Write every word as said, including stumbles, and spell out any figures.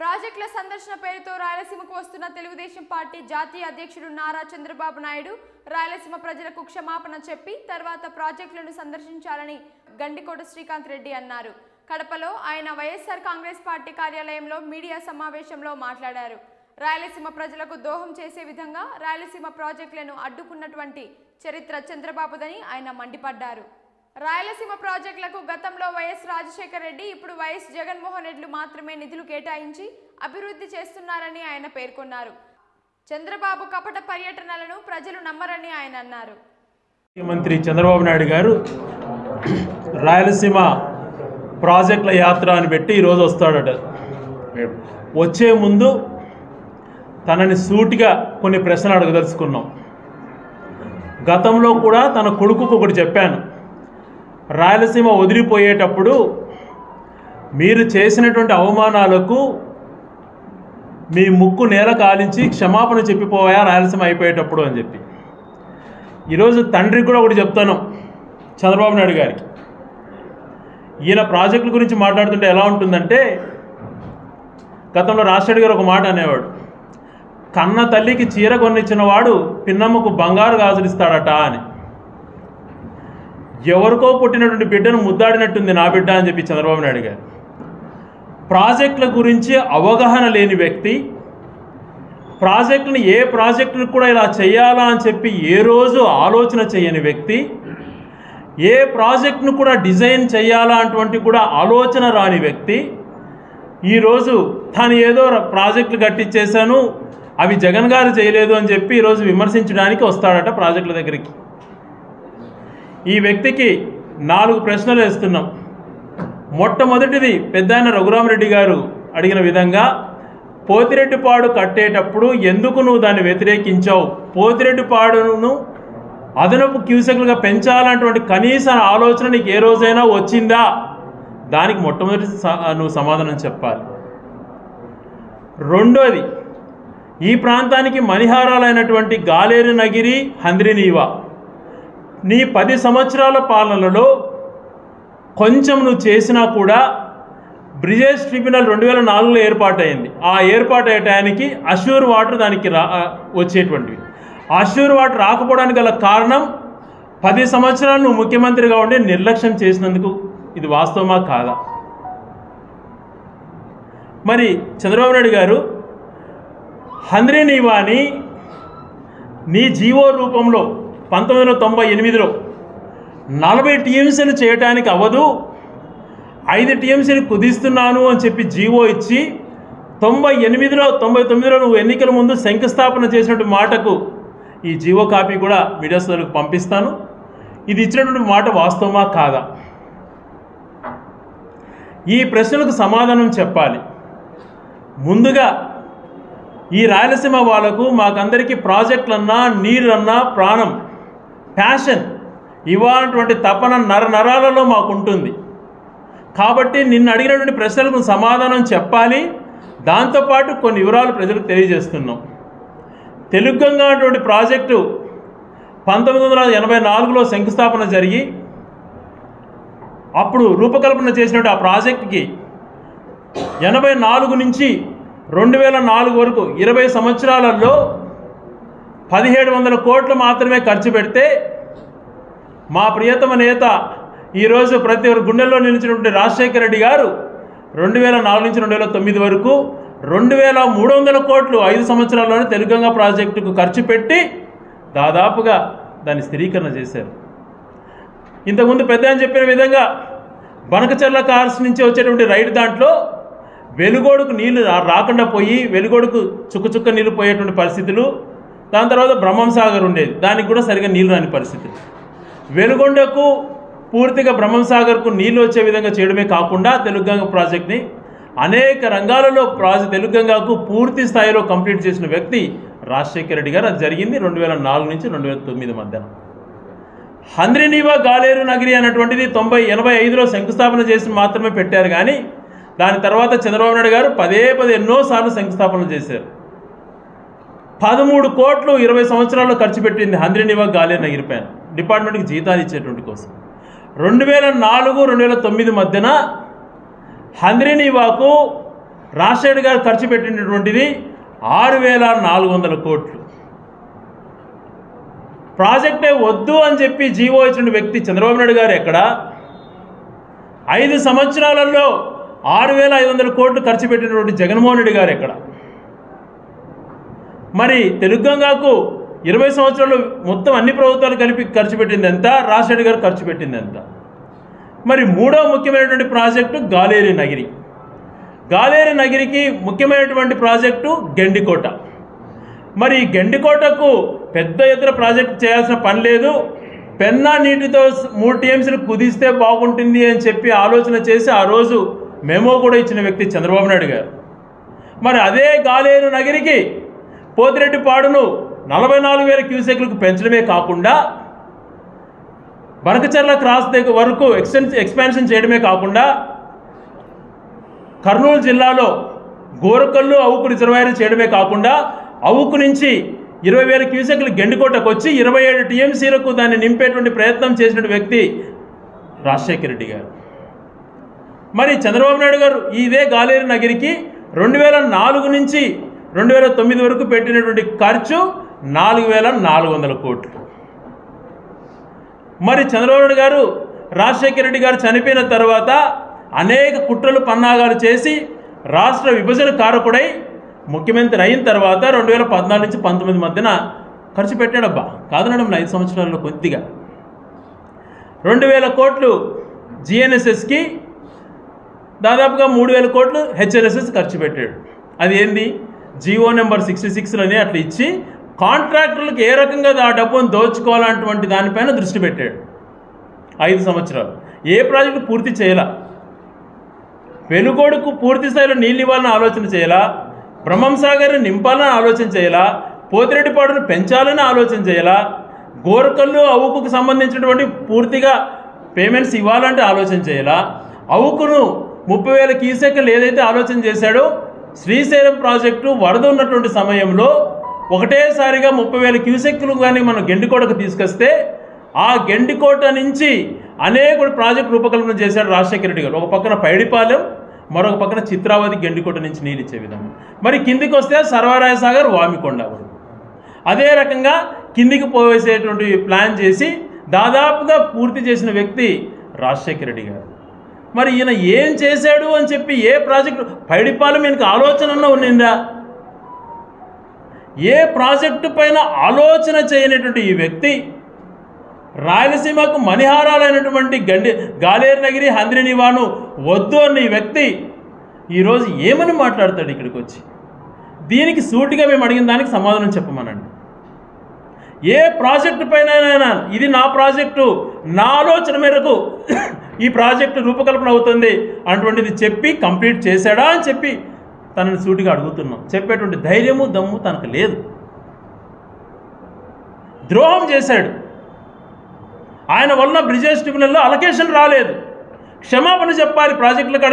ప్రాజెక్టుల సందర్శన పేరుతో రాయలసీమకు వస్తున్న తెలుగుదేశం పార్టీ జాతీయ అధ్యక్షుడు నారా చంద్రబాబు నాయుడు రాయలసీమ ప్రజలకు క్షమాపణ చెప్పి తర్వాత ప్రాజెక్టులను సందర్శించాలని గండికోట శ్రీకాంత్ రెడ్డి అన్నారు. కడపలో ఆయన వైఎస్ఆర్ కాంగ్రెస్ పార్టీ కార్యాలయంలో మీడియా సమావేశంలో మాట్లాడారు. రాయలసీమ ప్రజలకు దోహం చేసే విధంగా రాయలసీమ ప్రాజెక్టులను అడ్డుకున్నటువంటి చరిత్ర చంద్రబాబుదని ఆయన మండిపడ్డారు. రాయలసీమ ప్రాజెక్టులకు గతంలో వైఎస్ రాజశేఖర రెడ్డి ఇప్పుడు వైఎస్ జగన్ మోహన్ రెడ్డిలు మాత్రమే నిధులు కేటాయించి అభివృద్ధి చేస్తున్నారని ఆయన పేర్కొన్నారు. చంద్రబాబు కపట పర్యటనలను ప్రజలు నమ్మరని ఆయన అన్నారు. ముఖ్యమంత్రి చంద్రబాబు నాయుడు గారు రాయలసీమ ప్రాజెక్టుల యాత్ర అని పెట్టి ఈరోజు వస్తాడట. వచ్చే ముందు తనని సూటిగా కొన్ని ప్రశ్నలు అడగదలుచుకున్నాం. గతంలో కూడా తన కొడుకుకు ఒకటి చెప్పాను, రాయలసీమ వదిలిపోయేటప్పుడు మీరు చేసినటువంటి అవమానాలకు మీ ముక్కు నేల కాలించి క్షమాపణ చెప్పిపోయా రాయలసీమ అయిపోయేటప్పుడు అని చెప్పి. ఈరోజు తండ్రికి కూడా ఒకటి చెప్తాను, చంద్రబాబు నాయుడు గారికి. ఈయన ప్రాజెక్టుల గురించి మాట్లాడుతుంటే ఎలా ఉంటుందంటే, గతంలో రాజశేఖర్ గారు ఒక మాట అనేవాడు, కన్న తల్లికి చీర కొనిచ్చిన వాడు పిన్నమ్మకు బంగారు గాజులు ఇస్తాడట అని. ఎవరికో పుట్టినటువంటి బిడ్డను ముద్దాడినట్టుంది నా బిడ్డ అని చెప్పి చంద్రబాబు నాయుడు గారు. ప్రాజెక్టుల గురించి అవగాహన లేని వ్యక్తి, ప్రాజెక్టుని ఏ ప్రాజెక్టును కూడా ఇలా చేయాలా అని చెప్పి ఏ రోజు ఆలోచన చేయని వ్యక్తి, ఏ ప్రాజెక్టును కూడా డిజైన్ చేయాలా అటువంటి కూడా ఆలోచన రాని వ్యక్తి ఈరోజు తాను ఏదో ప్రాజెక్టులు కట్టించేశాను అవి జగన్ గారు చేయలేదు అని చెప్పి ఈరోజు విమర్శించడానికి వస్తాడట ప్రాజెక్టుల దగ్గరికి. ఈ వ్యక్తికి నాలుగు ప్రశ్నలు వేస్తున్నాం. మొట్టమొదటిది పెద్దాయన రఘురామరెడ్డి గారు అడిగిన విధంగా, పోతిరెడ్డిపాడు కట్టేటప్పుడు ఎందుకు నువ్వు దాన్ని వ్యతిరేకించావు, పోతిరెడ్డిపాడును అదనపు క్యూసెక్లుగా పెంచాలన్నటువంటి కనీస ఆలోచన నీకు ఏ రోజైనా వచ్చిందా? దానికి మొట్టమొదటి నువ్వు సమాధానం చెప్పాలి. రెండోది, ఈ ప్రాంతానికి మణిహారాలైనటువంటి గాలేరు నగిరి, హంద్రి-నీవా నీ పది సంవత్సరాల పాలనలో కొంచెం నువ్వు చేసినా కూడా బ్రిజేష్ ట్రిబ్యునల్ రెండు వేల నాలుగులో ఏర్పాటైంది. ఆ ఏర్పాటు అయ్యటానికి అష్యూర్ వాటర్ దానికి రా వచ్చేటువంటివి. అష్యూర్ వాటర్ రాకపోవడానికి గల కారణం పది సంవత్సరాలు నువ్వు ముఖ్యమంత్రిగా ఉండి నిర్లక్ష్యం చేసినందుకు. ఇది వాస్తవమా కాదా? మరి చంద్రబాబు నాయుడు గారు హంద్రి-నీవాని నీ జీవో రూపంలో పంతొమ్మిది వందల తొంభై ఎనిమిదిలో నలభై టీఎంసీలు చేయటానికి అవ్వదు, ఐదు టీఎంసీలు కుదిస్తున్నాను అని చెప్పి జీవో ఇచ్చి తొంభై ఎనిమిదిలో తొంభై తొమ్మిదిలో నువ్వు ఎన్నికల ముందు శంకుస్థాపన చేసినటువంటి మాటకు ఈ జీవో కాపీ కూడా మీడియా సోదరులకు పంపిస్తాను. ఇది ఇచ్చినటువంటి మాట వాస్తవమా కాదా? ఈ ప్రశ్నలకు సమాధానం చెప్పాలి. ముందుగా ఈ రాయలసీమ వాళ్ళకు మాకందరికీ ప్రాజెక్టులన్నా నీరన్నా ప్రాణం, ప్యాషన్, ఇవ్వాలన్నటువంటి తపన నర నరాలలో మాకు ఉంటుంది. కాబట్టి నిన్ను అడిగినటువంటి ప్రశ్నలకు సమాధానం చెప్పాలి. దాంతోపాటు కొన్ని వివరాలు ప్రజలకు తెలియజేస్తున్నాం. తెలుగుగంగా అటువంటి ప్రాజెక్టు పంతొమ్మిది వందల ఎనభై నాలుగులో శంకుస్థాపన జరిగి అప్పుడు రూపకల్పన చేసినటువంటి ఆ ప్రాజెక్టుకి ఎనభై నాలుగు నుంచి రెండు వేల నాలుగు వరకు ఇరవై సంవత్సరాలలో పదిహేడు వందల కోట్లు మాత్రమే ఖర్చు పెడితే, మా ప్రియతమ నేత ఈరోజు ప్రతి ఒక్క గుండెల్లో నిలిచినటువంటి రాజశేఖర రెడ్డి గారు రెండు వేల నాలుగు నుంచి రెండు వేల తొమ్మిది వరకు రెండు వేల మూడు వందల కోట్లు ఐదు సంవత్సరాల్లోనే తెలుగుగంగ ప్రాజెక్టుకు ఖర్చు పెట్టి దాదాపుగా దాన్ని స్థిరీకరణ చేశారు. ఇంతకుముందు పెద్ద అని చెప్పిన విధంగా బనకచర్ల కార్స్ నుంచి వచ్చేటువంటి రైడ్ దాంట్లో వెలుగోడుకు నీళ్లు రాకుండా పోయి వెలుగోడుకు చుక్క చుక్క నీళ్లు పోయేటువంటి పరిస్థితులు, దాని తర్వాత బ్రహ్మసాగర్ ఉండేది, దానికి కూడా సరిగా నీళ్లు రాని పరిస్థితులు. వెలుగొండకు పూర్తిగా బ్రహ్మసాగర్కు నీళ్లు వచ్చే విధంగా చేయడమే కాకుండా తెలుగుగంగ ప్రాజెక్ట్ని అనేక రంగాలలో ప్రాజెక్ట్ తెలుగుగంగకు పూర్తి స్థాయిలో కంప్లీట్ చేసిన వ్యక్తి రాజశేఖర రెడ్డి గారు. అది జరిగింది రెండు వేల నాలుగు నుంచి రెండు వేల తొమ్మిది మధ్యన. హంద్రి-నీవా గాలేరు నగరి అన్నటువంటిది తొంభై ఎనభై ఐదులో శంకుస్థాపన చేసి మాత్రమే పెట్టారు. కానీ దాని తర్వాత చంద్రబాబు నాయుడు గారు పదే పదే ఎన్నోసార్లు శంకుస్థాపనలు చేశారు. పదమూడు కోట్లు ఇరవై సంవత్సరాల్లో ఖర్చు పెట్టింది హంద్రి-నీవా గాలేరు నగరి పైన డిపార్ట్మెంట్కి జీతాలు ఇచ్చేటువంటి కోసం. రెండు వేల నాలుగు రెండు వేల తొమ్మిది మధ్యన హంద్రి-నీవాకు రాజశేఖర్ గారు ఖర్చు పెట్టినటువంటిది ఆరు వేల నాలుగు వందల కోట్లు. ప్రాజెక్టే వద్దు అని చెప్పి జీవో ఇచ్చిన వ్యక్తి చంద్రబాబు నాయుడు గారు ఎక్కడ? ఐదు సంవత్సరాలలో ఆరు వేల ఐదు వందల కోట్లు ఖర్చు పెట్టినటువంటి జగన్మోహన్ రెడ్డి గారు ఎక్కడ? మరి తెలుగుగంగాకు ఇరవై సంవత్సరాలు మొత్తం అన్ని ప్రభుత్వాలు కలిపి ఖర్చు పెట్టింది ఎంత? రాజశేఖర్ గారు ఖర్చు పెట్టింది ఎంత? మరి మూడో ముఖ్యమైనటువంటి ప్రాజెక్టు గాలేరు నగిరి. గాలేరు నగిరికి ముఖ్యమైనటువంటి ప్రాజెక్టు గండికోట. మరి ఈ గండికోటకు పెద్ద ఎత్తున ప్రాజెక్టు చేయాల్సిన పని లేదు, పెన్నా నీటితో మూడు టీఎంసీలు కుదిస్తే బాగుంటుంది అని చెప్పి ఆలోచన చేసి ఆ రోజు మెమో కూడా ఇచ్చిన వ్యక్తి చంద్రబాబు నాయుడు గారు. మరి అదే గాలేరు నగిరికి పోతిరెడ్డిపాడును నలభై నాలుగు వేల క్యూసెక్లకు పెంచడమే కాకుండా బనకచర్ల క్రాస్ దగ్గర వరకు ఎక్స్టెన్స్ ఎక్స్పాన్షన్ చేయడమే కాకుండా కర్నూలు జిల్లాలో గోరకల్లు అవుకు రిజర్వాయర్ చేయడమే కాకుండా అవుకు నుంచి ఇరవై వేల క్యూసెక్లు గండికోటకు వచ్చి ఇరవై ఏడు టీఎంసీలకు దాన్ని నింపేటువంటి ప్రయత్నం చేసిన వ్యక్తి రాజశేఖర రెడ్డి గారు. మరి చంద్రబాబు నాయుడు గారు ఇదే గాలేరు నగరికి రెండు వేల నాలుగు నుంచి రెండు వేల తొమ్మిది వరకు పెట్టినటువంటి ఖర్చు నాలుగు వేల నాలుగు వందల కోట్లు. మరి చంద్రబాబు నాయుడు గారు రాజశేఖర రెడ్డి గారు చనిపోయిన తర్వాత అనేక కుట్రలు పన్నాగాలు చేసి రాష్ట్ర విభజన కారకుడై ముఖ్యమంత్రి అయిన తర్వాత రెండు వేల పద్నాలుగు నుంచి పంతొమ్మిది మధ్యన ఖర్చు పెట్టాడబ్బా కాదనడం ఐదు సంవత్సరాల్లో కొద్దిగా రెండు వేల కోట్లు జిఎన్ఎస్ఎస్కి, దాదాపుగా మూడు వేల కోట్లు హెచ్ఎన్ఎస్ఎస్ ఖర్చు పెట్టాడు. అది ఏంది? జియో నెంబర్ సిక్స్టీ సిక్స్లోనే అట్లా ఇచ్చి కాంట్రాక్టర్లకు ఏ రకంగా ఆ డబ్బును దోచుకోవాలన్నటువంటి దానిపైన దృష్టి పెట్టాడు. ఐదు సంవత్సరాలు ఏ ప్రాజెక్టు పూర్తి చేయాలా? వెలుగోడుకు పూర్తి స్థాయిలో నీళ్ళు ఇవ్వాలని ఆలోచన చేయాలా? బ్రహ్మసాగర్ని నింపాలని ఆలోచన చేయాలా? పోతిరెడ్డిపాడును పెంచాలని ఆలోచన చేయాలా? గోరకల్లు అవుకుకు సంబంధించినటువంటి పూర్తిగా పేమెంట్స్ ఇవ్వాలంటే ఆలోచన చేయాలా? అవుకును ముప్పై వేల క్యూసెక్లు ఏదైతే ఆలోచన చేశాడో శ్రీశైలం ప్రాజెక్టు వరద ఉన్నటువంటి సమయంలో ఒకటేసారిగా ముప్పై వేల క్యూసెక్లు కానీ మనం గండికోటకు తీసుకొస్తే ఆ గండికోట నుంచి అనేక ప్రాజెక్టు రూపకల్పన చేశాడు రాజశేఖర రెడ్డి గారు. ఒక పక్కన పైడిపాలెం, మరొక పక్కన చిత్రావతి గండికోట నుంచి నీళ్ళు ఇచ్చే విధంగా. మరి కిందికి వస్తే సర్వరాయసాగర్ వామికొండ వరకు అదే రకంగా కిందికి పోవేసేటువంటి ప్లాన్ చేసి దాదాపుగా పూర్తి చేసిన వ్యక్తి రాజశేఖర రెడ్డి గారు. మరి ఈయన ఏం చేశాడు అని చెప్పి ఏ ప్రాజెక్టు పైడిపాలెం ఈయనకు ఆలోచన ఉన్నిందా? ఏ ప్రాజెక్టు పైన ఆలోచన చేయనటువంటి ఈ వ్యక్తి రాయలసీమకు మణిహారాలైనటువంటి గండి గాలేరు నగిరి హంద్రినీవాను వద్దు అన్న ఈ వ్యక్తి ఈరోజు ఏమని మాట్లాడతాడు ఇక్కడికి వచ్చి? దీనికి సూటిగా మేము అడిగిన దానికి సమాధానం చెప్పమనండి. ఏ ప్రాజెక్టు పైన ఇది నా ప్రాజెక్టు, నా ఆలోచన మేరకు ఈ ప్రాజెక్టు రూపకల్పన అవుతుంది అటువంటిది చెప్పి కంప్లీట్ చేశాడా అని చెప్పి తనని సూటిగా అడుగుతున్నాం. చెప్పేటువంటి ధైర్యము దమ్ము తనకు లేదు. ద్రోహం చేశాడు. ఆయన వలన బ్రిజేష్ ట్రిబ్యునల్లో అలొకేషన్ రాలేదు. క్షమాపణ చెప్పాలి ప్రాజెక్టుల కాడ.